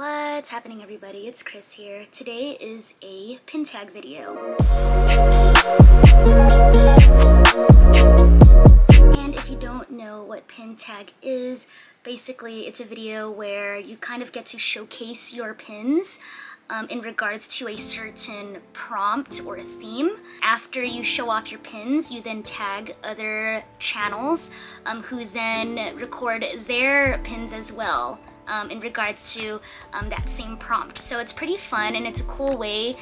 What's happening, everybody? It's Kris here. Today is a pin tag video. And if you don't know what pin tag is, basically it's a video where you kind of get to showcase your pins in regards to a certain prompt or theme. After you show off your pins, you then tag other channels who then record their pins as well in regards to that same prompt. So it's pretty fun and it's a cool way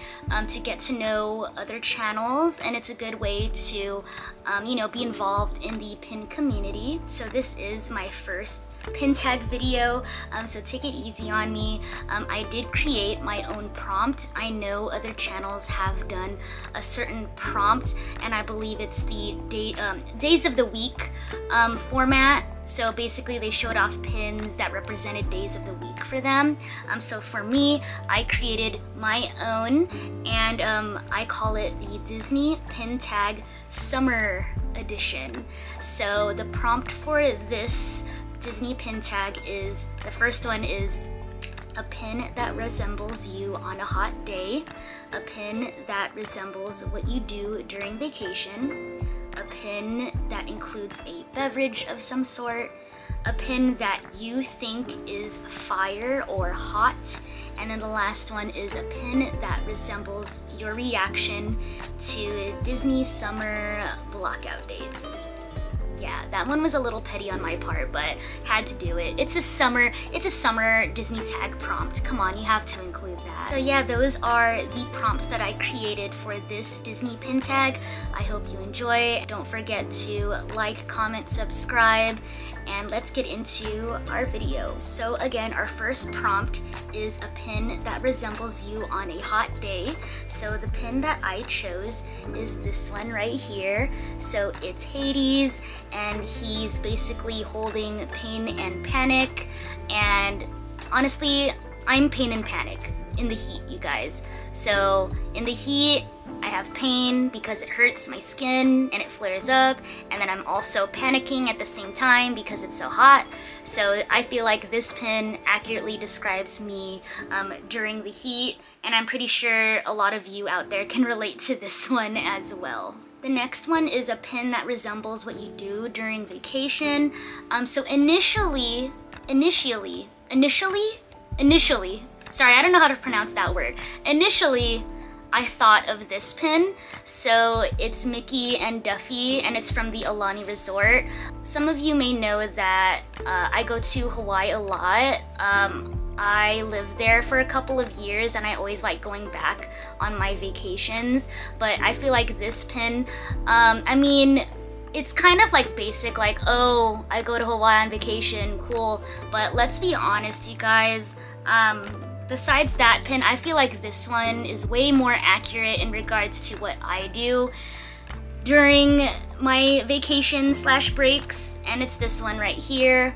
to get to know other channels, and it's a good way to you know, be involved in the pin community. So this is my first pin tag video, so take it easy on me. I did create my own prompt. I know other channels have done a certain prompt, and I believe it's the days of the week format. So basically they showed off pins that represented days of the week for them. So for me, I created my own, and I call it the Disney Pin Tag Summer Edition. So the prompt for this Disney pin tag is, the first one is a pin that resembles you on a hot day, a pin that resembles what you do during vacation, a pin that includes a beverage of some sort, a pin that you think is fire or hot, and then the last one is a pin that resembles your reaction to Disney summer blackout dates. Yeah, that one was a little petty on my part, but had to do it. It's a summer Disney tag prompt. Come on, you have to include that. So yeah, those are the prompts that I created for this Disney pin tag. I hope you enjoy. Don't forget to like, comment, subscribe, and let's get into our video. So again, our first prompt is a pin that resembles you on a hot day. So the pin that I chose is this one right here. So it's Hades, and he's basically holding Pain and Panic, and honestly, I'm Pain and Panic in the heat, you guys. So in the heat, I have pain because it hurts my skin and it flares up, and then I'm also panicking at the same time because it's so hot. So I feel like this pin accurately describes me during the heat, and I'm pretty sure a lot of you out there can relate to this one as well. The next one is a pin that resembles what you do during vacation. So initially, sorry, I don't know how to pronounce that word. Initially, I thought of this pin. So it's Mickey and Duffy, and it's from the Aulani Resort. Some of you may know that I go to Hawaii a lot. I lived there for a couple of years, and I always like going back on my vacations, but I feel like this pin, I mean, it's kind of like basic, like, oh, I go to Hawaii on vacation, cool. But let's be honest, you guys, besides that pin, I feel like this one is way more accurate in regards to what I do during my vacation slash breaks, and it's this one right here.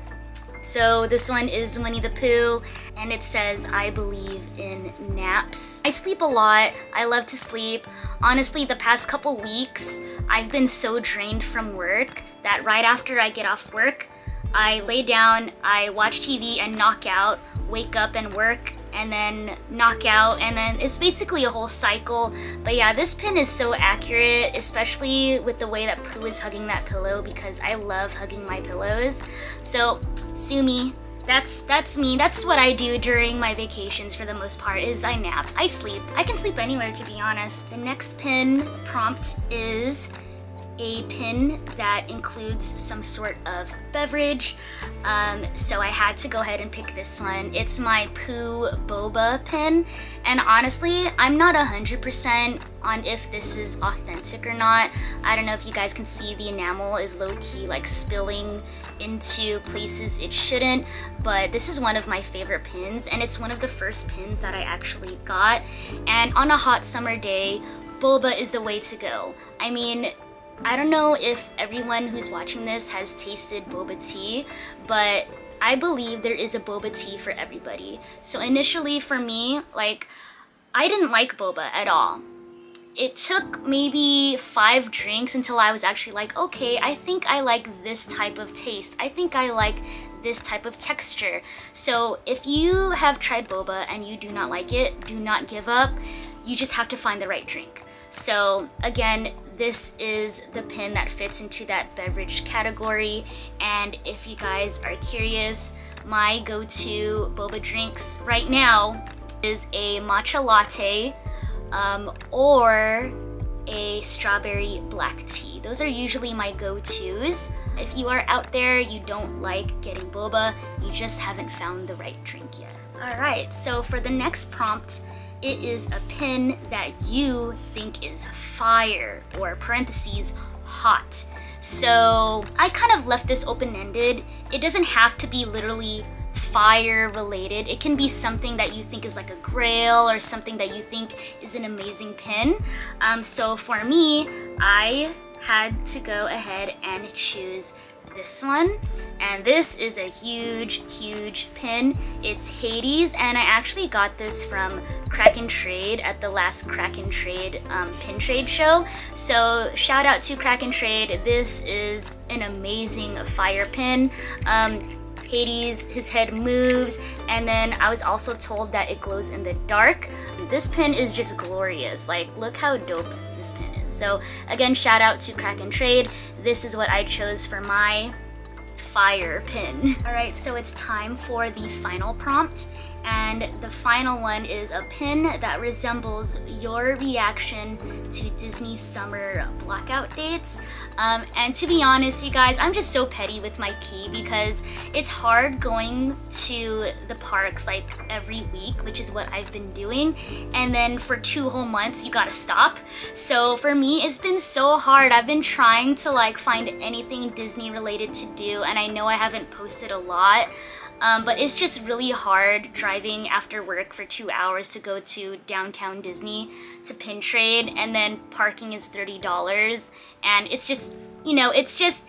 So this one is Winnie the Pooh, and it says, I believe in naps. I sleep a lot. I love to sleep. Honestly, the past couple weeks, I've been so drained from work that right after I get off work, I lay down, I watch TV and knock out, wake up and work, and then knock out, and then it's basically a whole cycle. But yeah, this pin is so accurate, especially with the way that Pooh is hugging that pillow, because I love hugging my pillows. So sue me, that's me. That's what I do during my vacations for the most part, is I nap, I sleep. I can sleep anywhere, to be honest. The next pin prompt is a pin that includes some sort of beverage. So I had to go ahead and pick this one. It's my Pooh Boba pin, and honestly, I'm not 100% on if this is authentic or not. I don't know if you guys can see the enamel is low-key like spilling into places it shouldn't, but this is one of my favorite pins, and it's one of the first pins that I actually got. And on a hot summer day, boba is the way to go. I mean, I don't know if everyone who's watching this has tasted boba tea, but I believe there is a boba tea for everybody. So initially for me, like, I didn't like boba at all. It took maybe 5 drinks until I was actually like, okay, I think I like this type of taste. I think I like this type of texture. So if you have tried boba and you do not like it, do not give up. You just have to find the right drink. So again, this is the pin that fits into that beverage category. And if you guys are curious, my go-to boba drinks right now is a matcha latte or a strawberry black tea. Those are usually my go-tos. If you are out there, you don't like getting boba, you just haven't found the right drink yet. All right, so for the next prompt, it is a pin that you think is fire, or parentheses, hot. So I kind of left this open-ended. It doesn't have to be literally fire related. It can be something that you think is like a grail or something that you think is an amazing pin. So for me, I had to go ahead and choose this one, and this is a huge pin. It's Hades, and I actually got this from Kraken Trade at the last Kraken Trade pin trade show. So shout out to Kraken Trade. This is an amazing fire pin. Hades, his head moves, and then I was also told that it glows in the dark. This pin is just glorious. Like, look how dope this pin is. So again, shout out to Kraken Trade. This is what I chose for my fire pin. All right, so it's time for the final prompt. And the final one is a pin that resembles your reaction to Disney summer blackout dates. And to be honest, you guys, I'm just so petty with my key because it's hard going to the parks like every week, which is what I've been doing. And then for 2 whole months, you gotta stop. So for me, it's been so hard. I've been trying to like find anything Disney related to do. And I know I haven't posted a lot. But it's just really hard driving after work for 2 hours to go to downtown Disney to pin trade, and then parking is $30, and it's just, you know, it's just,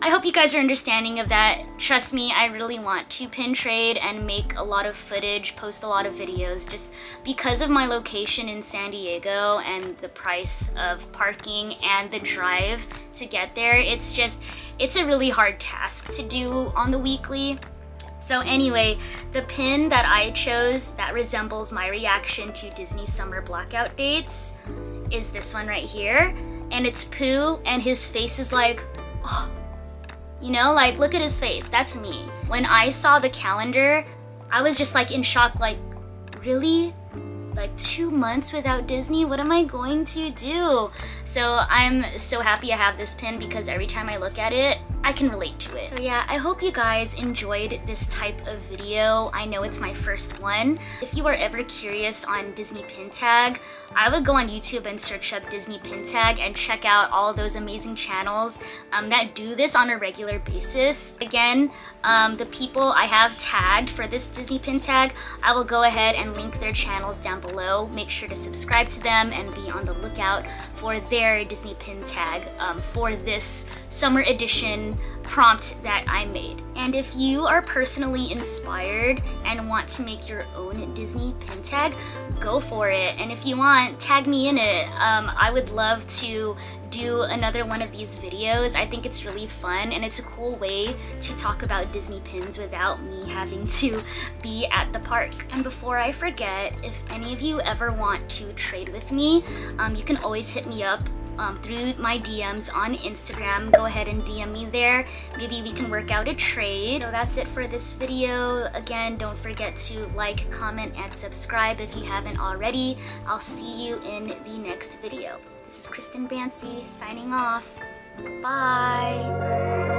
I hope you guys are understanding of that. Trust me, I really want to pin trade and make a lot of footage, post a lot of videos, just because of my location in San Diego and the price of parking and the drive to get there. It's just, it's a really hard task to do on the weekly. So anyway, the pin that I chose that resembles my reaction to Disney summer blackout dates is this one right here. And it's Pooh, and his face is like, oh, you know, like look at his face, that's me. When I saw the calendar, I was just like in shock, like really? Like 2 months without Disney? What am I going to do? So I'm so happy I have this pin because every time I look at it, I can relate to it. So yeah, I hope you guys enjoyed this type of video. I know it's my first one. If you are ever curious on Disney pin tag, I would go on YouTube and search up Disney pin tag and check out all those amazing channels that do this on a regular basis. Again, the people I have tagged for this Disney pin tag, I will go ahead and link their channels down below. Make sure to subscribe to them and be on the lookout for their Disney pin tag for this summer edition prompt that I made. And if you are personally inspired and want to make your own Disney pin tag, go for it. And if you want, tag me in it. I would love to do another one of these videos. I think it's really fun, and it's a cool way to talk about Disney pins without me having to be at the park. And before I forget, if any of you ever want to trade with me, you can always hit me up through my DMs on Instagram. Go ahead and DM me there. Maybe we can work out a trade. So that's it for this video. Again, don't forget to like, comment, and subscribe if you haven't already. I'll see you in the next video. This is Kris10Banci signing off. Bye!